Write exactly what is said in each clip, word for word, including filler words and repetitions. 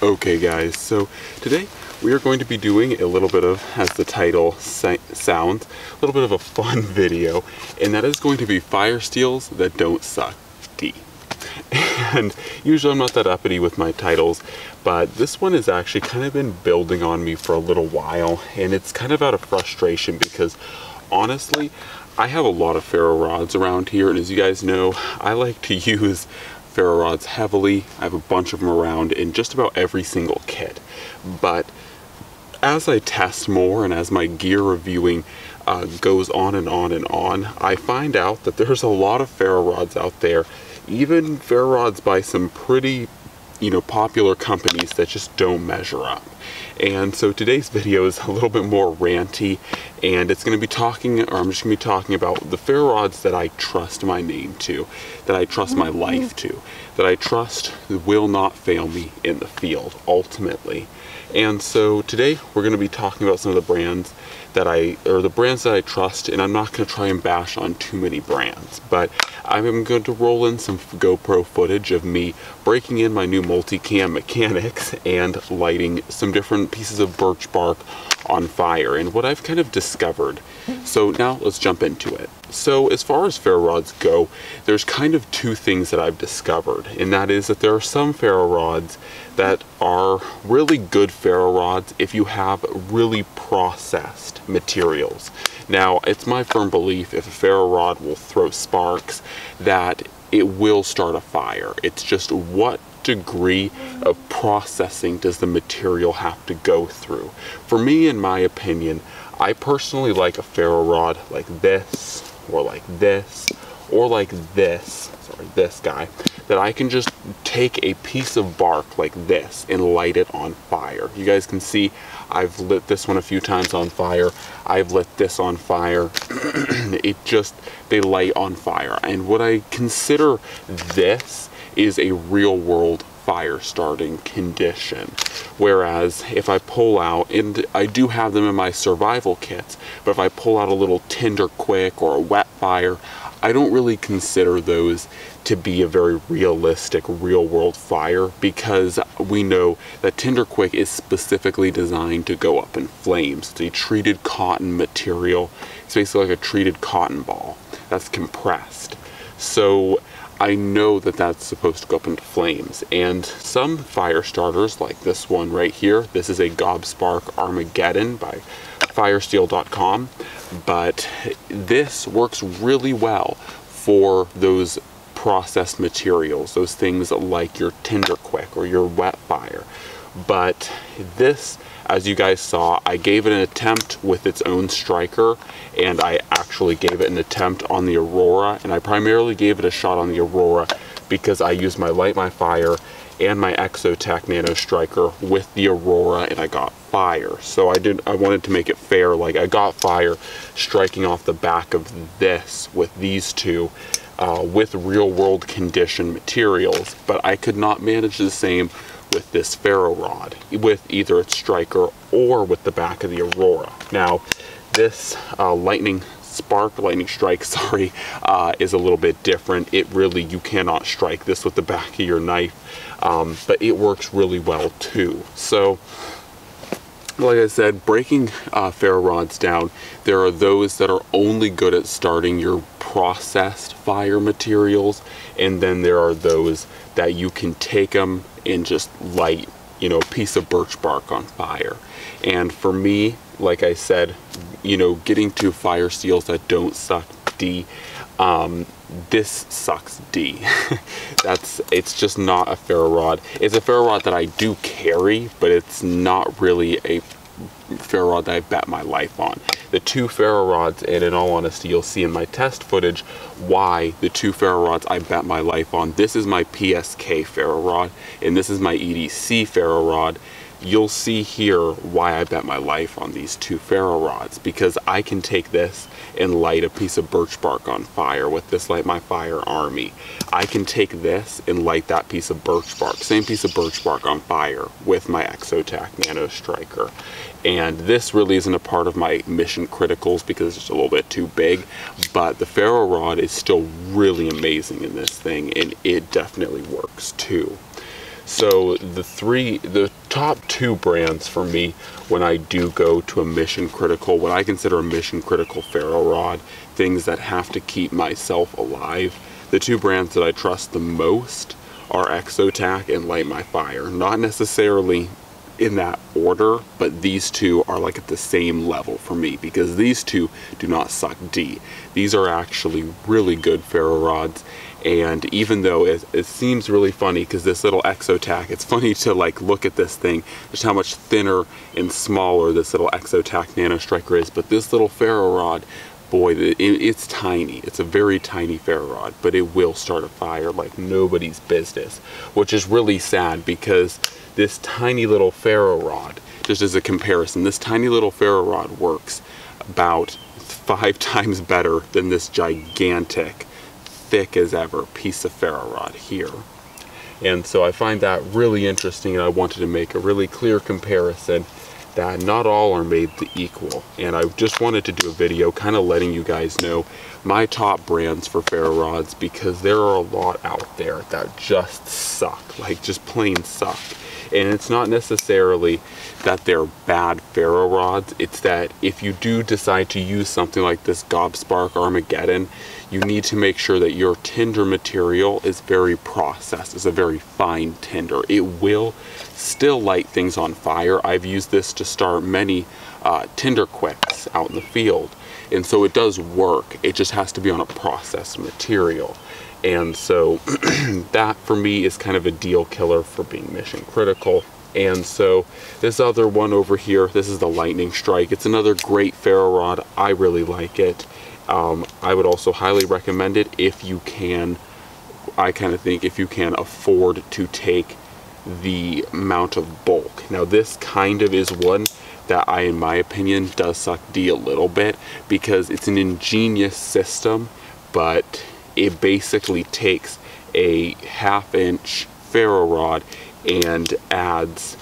Okay guys, so today we are going to be doing a little bit of, as the title sounds, a little bit of a fun video, and that is going to be fire steels that don't suck D. And usually I'm not that uppity with my titles, but this one has actually kind of been building on me for a little while, and it's kind of out of frustration because honestly, I have a lot of ferro rods around here, and as you guys know, I like to use ferro rods heavily. I have a bunch of them around in just about every single kit. But as I test more and as my gear reviewing uh, goes on and on and on, I find out that there's a lot of ferro rods out there, even ferro rods by some pretty, you know, popular companies that just don't measure up. And so today's video is a little bit more ranty, and it's going to be talking, or I'm just going to be talking about the ferro rods that I trust my name to, that I trust my life to, that I trust will not fail me in the field, ultimately. And so today we're going to be talking about some of the brands that I, or the brands that I trust, and I'm not going to try and bash on too many brands, but I'm going to roll in some GoPro footage of me breaking in my new multicam mechanics and lighting some different pieces of birch bark on fire and what I've kind of discovered. So now let's jump into it. So as far as ferro rods go, there's kind of two things that I've discovered, and that is that there are some ferro rods that are really good ferro rods if you have really processed materials. Now, it's my firm belief, if a ferro rod will throw sparks, that it will start a fire. It's just what degree of processing does the material have to go through. For me, in my opinion, I personally like a ferro rod like this, or like this, or like this, sorry, this guy, that I can just take a piece of bark like this and light it on fire. You guys can see I've lit this one a few times on fire. I've lit this on fire. It just, they light on fire. And what I consider this is a real world fire starting condition. Whereas if I pull out, and I do have them in my survival kits, but if I pull out a little Tinder Quick or a Wet Fire, I don't really consider those to be a very realistic real world fire, because we know that Tinder Quick is specifically designed to go up in flames. It's a treated cotton material. It's basically like a treated cotton ball that's compressed. So I know that that's supposed to go up into flames, and some fire starters like this one right here, this is a Gobspark Armageddon by Firesteel dot com, but this works really well for those processed materials, those things like your Tinder Quick or your Wet Fire. But this, as you guys saw, I gave it an attempt with its own striker, and I actually gave it an attempt on the Aurora, and I primarily gave it a shot on the Aurora because I used my Light My Fire and my Exotac Nanostriker with the Aurora, and I got fire. So I did, I wanted to make it fair, like I got fire striking off the back of this with these two, uh, with real world condition materials, but I could not manage the same with this ferro rod, with either its striker or with the back of the Aurora. Now, this uh, lightning spark, lightning strike, sorry, uh, is a little bit different. It really, you cannot strike this with the back of your knife, um, but it works really well too. So, like I said, breaking uh, ferro rods down, there are those that are only good at starting your processed fire materials, and then there are those that you can take them and just light, you know, a piece of birch bark on fire. And for me, like I said, you know, getting to fire steels that don't suck D, um, this sucks D. That's, it's just not a ferro rod. It's a ferro rod that I do carry, but it's not really a ferro rod that I bet my life on. The two ferro rods, and in all honesty, you'll see in my test footage why the two ferro rods I bet my life on. This is my P S K ferro rod, and this is my E D C ferro rod. You'll see here why I bet my life on these two ferro rods, because I can take this and light a piece of birch bark on fire with this Light My Fire Army. I can take this and light that piece of birch bark, same piece of birch bark on fire with my Exotac Nanostriker. And this really isn't a part of my mission criticals because it's just a little bit too big, but the ferro rod is still really amazing in this thing, and it definitely works too. So the three, the top two brands for me, when I do go to a mission critical, what I consider a mission critical ferro rod, things that have to keep myself alive, the two brands that I trust the most are Exotac and Light My Fire. Not necessarily in that order, but these two are like at the same level for me because these two do not suck D. These are actually really good ferro rods, and even though it, it seems really funny because this little Exotac, it's funny to like look at this thing, just how much thinner and smaller this little Exotac Nanostriker is, but this little ferro rod, boy, it, it's tiny. It's a very tiny ferro rod, but it will start a fire like nobody's business, which is really sad because this tiny little ferro rod, just as a comparison, this tiny little ferro rod works about five times better than this gigantic, thick as ever piece of ferro rod here. And so I find that really interesting, and I wanted to make a really clear comparison that not all are made the equal. And I just wanted to do a video kind of letting you guys know my top brands for ferro rods, because there are a lot out there that just suck, like just plain suck. And it's not necessarily that they're bad ferro rods, it's that if you do decide to use something like this Gobspark Armageddon, you need to make sure that your tinder material is very processed. It's a very fine tinder. It will still light things on fire. I've used this to start many uh, Tinder Quicks out in the field, and so it does work. It just has to be on a processed material. And so that for me is kind of a deal killer for being mission critical. And so this other one over here, this is the Lightning Strike. It's another great ferro rod. I really like it. Um, I would also highly recommend it if you can. I kind of think if you can afford to take the amount of bulk. Now this kind of is one that I, in my opinion, does suck D a little bit because it's an ingenious system, but it basically takes a half inch ferro rod and adds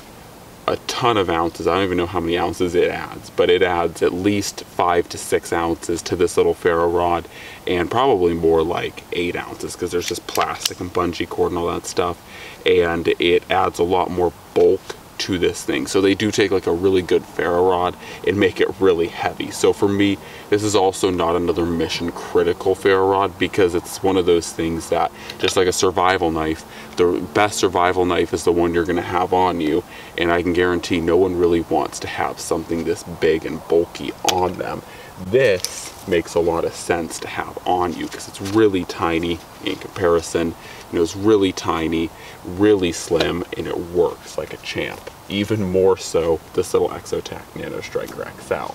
a ton of ounces. I don't even know how many ounces it adds, but it adds at least five to six ounces to this little ferro rod, and probably more like eight ounces because there's just plastic and bungee cord and all that stuff. And it adds a lot more bulk to this thing. So they do take like a really good ferro rod and make it really heavy. So for me, this is also not another mission critical ferro rod because it's one of those things that, just like a survival knife, the best survival knife is the one you're going to have on you, and I can guarantee no one really wants to have something this big and bulky on them. This makes a lot of sense to have on you because it's really tiny in comparison. You know, it's really tiny, really slim, and it works like a champ. Even more so, this little Exotac Nanostriker X L.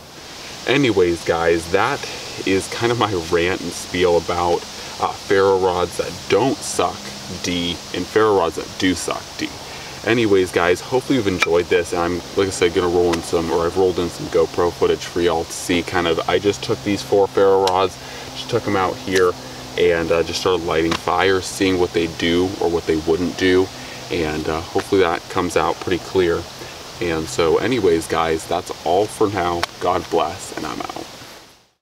Anyways, guys, that is kind of my rant and spiel about uh, ferro rods that don't suck D and ferro rods that do suck D. Anyways, guys, hopefully you've enjoyed this. I'm, like I said, gonna roll in some, or I've rolled in some GoPro footage for y'all to see. Kind of, I just took these four ferro rods, just took them out here, and uh, just started lighting fires, seeing what they do or what they wouldn't do, and uh, hopefully that comes out pretty clear. And so anyways, guys, that's all for now. God bless, and I'm out.